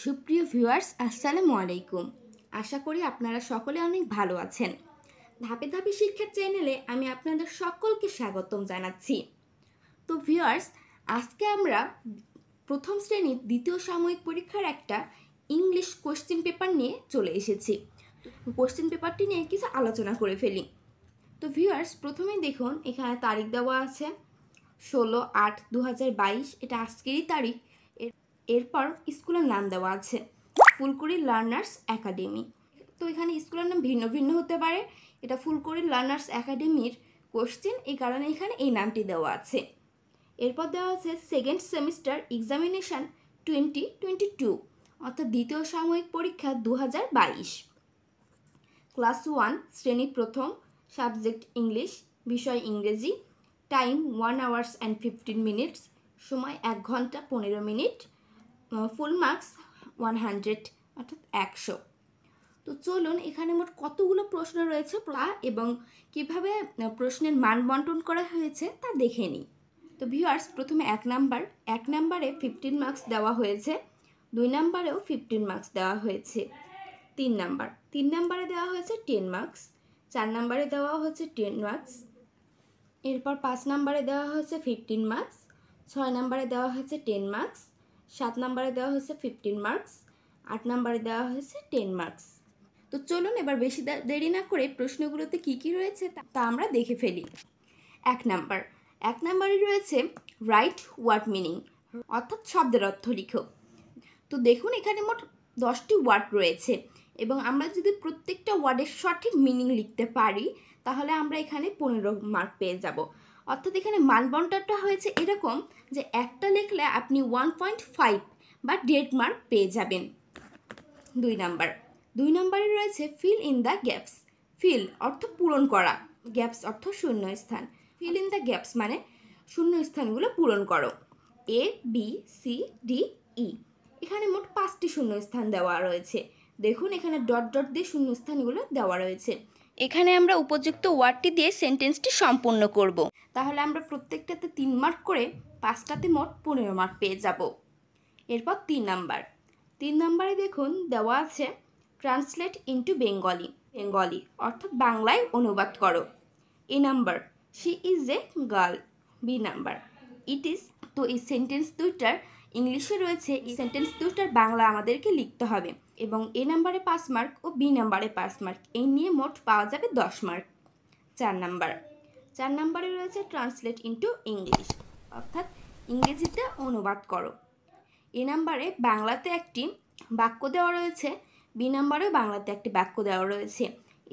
সুপ্রিয় ভিউয়ার্স, আসসালামু আলাইকুম। আশা করি আপনারা সকলে অনেক ভালো আছেন। ধাপে ধাপে শিক্ষার চ্যানেলে আমি আপনাদের সকলকে স্বাগতম জানাচ্ছি। তো ভিউয়ার্স, আজকে আমরা প্রথম শ্রেণীর দ্বিতীয় সাময়িক পরীক্ষার একটা ইংলিশ কোশ্চেন পেপার নিয়ে চলে এসেছি। কোশ্চেন পেপারটি নিয়ে কিছু আলোচনা করে ফেলি। তো ভিউয়ার্স, প্রথমেই দেখুন এখানে তারিখ দেওয়া আছে 16/8/2022, এটা আজকেরই তারিখ। এরপর স্কুলের নাম দেওয়া আছে ফুলকুড়ি লার্নার্স একাডেমি। তো এখানে স্কুলের নাম ভিন্ন ভিন্ন হতে পারে, এটা ফুলকুড়ি লার্নার্স একাডেমির কোশ্চেন, এই কারণে এখানে এই নামটি দেওয়া আছে। এরপর দেওয়া আছে সেকেন্ড সেমিস্টার এক্সামিনেশান 2022, অর্থাৎ দ্বিতীয় সাময়িক পরীক্ষা 2022। ক্লাস 1, শ্রেণী প্রথম, সাবজেক্ট ইংলিশ, বিষয় ইংরেজি, টাইম 1 hours and 15 minutes, সময় 1 ঘন্টা 15 মিনিট, ফুল মার্কস 100 অর্থাৎ 100। তো চলুন এখানে মোট কতগুলো প্রশ্ন রয়েছে এবং কিভাবে প্রশ্নের মান বন্টন করা হয়েছে তা দেখে নিই। তো ভিউয়ার্স, প্রথমে এক নাম্বারে 15 মার্কস দেওয়া হয়েছে, 2 নাম্বারেও 15 মার্কস দেওয়া হয়েছে, 3 নাম্বারে দেওয়া হয়েছে 10 মার্কস, 4 নাম্বারে দেওয়া হয়েছে 10 মার্কস, এরপর 5 নাম্বারে দেওয়া হয়েছে 15 মার্কস, 6 নাম্বারে দেওয়া হয়েছে 10 মার্কস, 7 নাম্বারে দেওয়া হয়েছে 15 মার্কস, 8 নাম্বারে দেওয়া হয়েছে 10 মার্কস। তো চলুন এবার বেশি দেরি না করে প্রশ্নগুলোতে কি কি রয়েছে তা আমরা দেখে ফেলি। এক নাম্বারে রয়েছে রাইট ওয়ার্ড মিনিং, অর্থাৎ শব্দের অর্থ লিখো। তো দেখুন এখানে মোট 10টি ওয়ার্ড রয়েছে এবং আমরা যদি প্রত্যেকটা ওয়ার্ডের সঠিক মিনিং লিখতে পারি তাহলে আমরা এখানে 15 মার্ক পেয়ে যাব। অর্থাৎ এখানে মান বন্টনটা হয়েছে এরকম যে একটা লিখলে আপনি 1.5 বা 1.5 মার্ক পেয়ে যাবেন। দুই নম্বরে রয়েছে fill in the gaps. Fill অর্থ পূরণ করা, গ্যাপস অর্থ শূন্যস্থান। ফিল ইন দ্য গ্যাপস মানে শূন্যস্থানগুলো পূরণ করো। A, B, C, D, E, এখানে মোট 5টি শূন্যস্থান দেওয়া রয়েছে। দেখুন এখানে ডট ডট দিয়ে শূন্যস্থানগুলো দেওয়া রয়েছে। এখানে আমরা উপযুক্ত ওয়ার্ডটি দিয়ে সেন্টেন্সটি সম্পূর্ণ করব। তাহলে আমরা প্রত্যেকটাতে 3 মার্ক করে 5টাতে মোট 15 মার্ক পেয়ে যাব। এরপর 3 নাম্বারে দেখুন দেওয়া আছে ট্রান্সলেট ইনটু বেঙ্গলি অর্থাৎ বাংলায় অনুবাদ করো। A number, she is a girl. B number, it is. তো এই সেন্টেন্স দুইটার ইংলিশে রয়েছে, এই সেন্টেন্স দুইটার বাংলা আমাদেরকে লিখতে হবে এবং A নাম্বারে 5 মার্ক ও B নাম্বারে 5 মার্ক, এই নিয়ে মোট পাওয়া যাবে 10 মার্ক। চার নাম্বারে রয়েছে ট্রান্সলেট ইনটু ইংলিশ, অর্থাৎ ইংরেজিতে অনুবাদ করো। A নাম্বারে বাংলাতে একটি বাক্য দেওয়া রয়েছে, B নাম্বারেও বাংলাতে একটি বাক্য দেওয়া রয়েছে।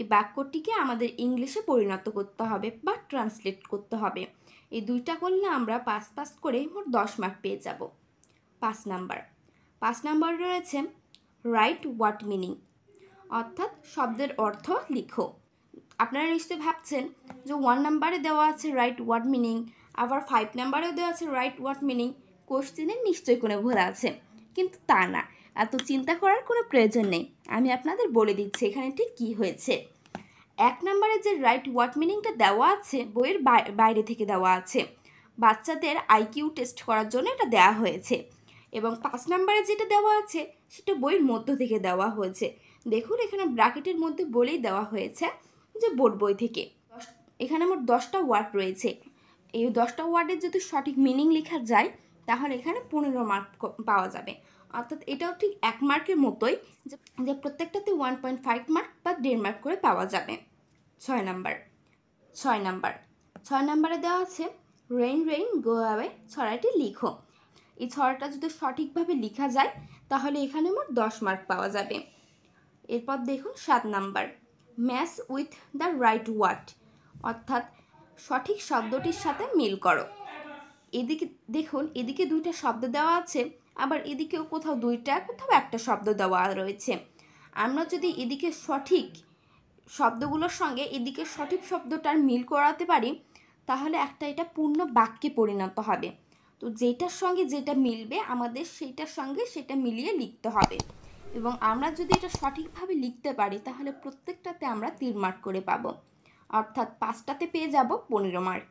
এই বাক্যটিকে আমাদের ইংলিশে পরিণত করতে হবে বা ট্রান্সলেট করতে হবে। এই দুইটা করলে আমরা 5-5 করে মোট 10 মার্ক পেয়ে যাব। পাঁচ নাম্বার রয়েছে রাইট ওয়ার্ড মিনিং, অর্থাৎ শব্দের অর্থ লিখো। আপনারা নিশ্চয়ই ভাবছেন যে 1 নাম্বারে দেওয়া আছে রাইট ওয়ার্ড মিনিং, আবার 5 নাম্বারেও দেওয়া আছে রাইট ওয়ার্ড মিনিং, কোশ্চেনে নিশ্চয়ই কোনো ভুল আছে, কিন্তু তা না, এত চিন্তা করার কোনো প্রয়োজন নেই। আমি আপনাদের বলে দিচ্ছি এখানে ঠিক কী হয়েছে। 1 নাম্বারে যে রাইট ওয়ার্ড মিনিংটা দেওয়া আছে বইয়ের বাইরে থেকে দেওয়া আছে, বাচ্চাদের IQ টেস্ট করার জন্য এটা দেওয়া হয়েছে, এবং 5 নাম্বারে যেটা দেওয়া আছে সেটা বইয়ের মধ্য থেকে দেওয়া হয়েছে। দেখুন এখানে ব্র্যাকেটের মধ্যে বলেই দেওয়া হয়েছে যে বোর্ড বই থেকে। এখানে মোট 10টা ওয়ার্ড রয়েছে, এই 10টা ওয়ার্ডের যদি সঠিক মিনিং লেখা যায় তাহলে এখানে 15 মার্ক পাওয়া যাবে। অর্থাৎ এটাও ঠিক 1 মার্কের মতোই, যে প্রত্যেকটাতে 1.5 মার্ক বা 1.5 মার্ক করে পাওয়া যাবে। ছয় নাম্বারে দেওয়া আছে রেইন রেইন গো অ্যাওয়ে, ছড়াটি লিখো। এই ছড়াটা যদি সঠিকভাবে লেখা যায় তাহলে এখানে মোট 10 মার্ক পাওয়া যাবে। এরপর দেখুন 7 number, match with the right word, অর্থাৎ সঠিক শব্দটির সাথে মিল করো। এদিকে দেখুন, এদিকে 2টা শব্দ দেওয়া আছে, আবার এদিকেও কোথাও 1টা শব্দ দেওয়া রয়েছে। আমরা যদি এদিকে সঠিক শব্দগুলোর সঙ্গে এদিকে সঠিক শব্দটার মিল করাতে পারি তাহলে এটা পূর্ণ বাক্যে পরিণত হবে। তো যেটার সঙ্গে যেটা মিলবে আমাদের সেইটার সঙ্গে সেটা মিলিয়ে লিখতে হবে, এবং আমরা যদি এটা সঠিকভাবে লিখতে পারি তাহলে প্রত্যেকটাতে আমরা 3 মার্ক করে পাব, অর্থাৎ 5টাতে পেয়ে যাব 15 মার্ক।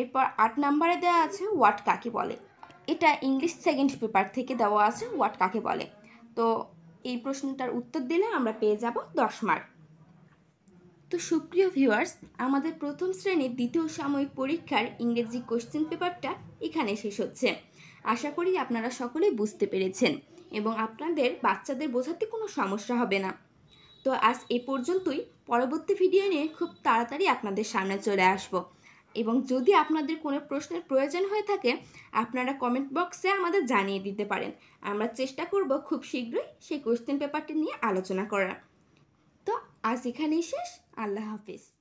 এরপর 8 নাম্বারে দেওয়া আছে ওয়ার্ড কাকে বলে, এটা ইংলিশ সেকেন্ড পেপার থেকে দেওয়া আছে ওয়ার্ড কাকে বলে। তো এই প্রশ্নটার উত্তর দিলে আমরা পেয়ে যাব 10 মার্ক। তো সুপ্রিয় ভিউয়ার্স, আমাদের প্রথম শ্রেণীর দ্বিতীয় সাময়িক পরীক্ষার ইংরেজি কোশ্চেন পেপারটা এখানে শেষ হচ্ছে। আশা করি আপনারা সকলে বুঝতে পেরেছেন এবং আপনাদের বাচ্চাদের বোঝাতে কোনো সমস্যা হবে না। তো আজ এ পর্যন্তই। পরবর্তী ভিডিও নিয়ে খুব তাড়াতাড়ি আপনাদের সামনে চলে আসব। এবং যদি আপনাদের কোনো প্রশ্নের প্রয়োজন হয়ে থাকে আপনারা কমেন্ট বক্সে আমাদের জানিয়ে দিতে পারেন। আমরা চেষ্টা করব খুব শীঘ্রই সেই কোশ্চেন পেপারটি নিয়ে আলোচনা করার। তো আজ এখানেই শেষ। আল্লাহ হাফিজ।